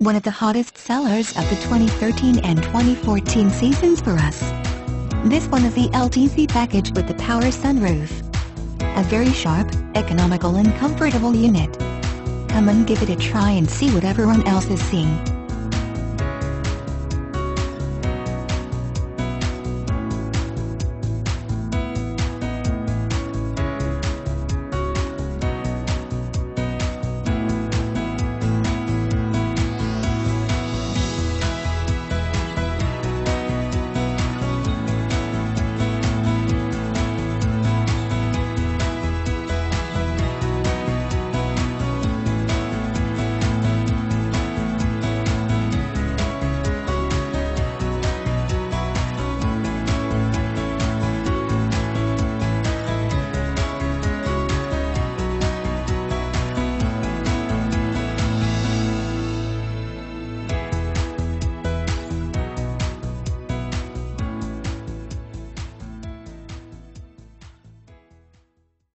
one of the hottest sellers of the 2013 and 2014 seasons for us. This one is the LTZ package with the power sunroof. A very sharp, economical and comfortable unit. Come and give it a try and see what everyone else is seeing.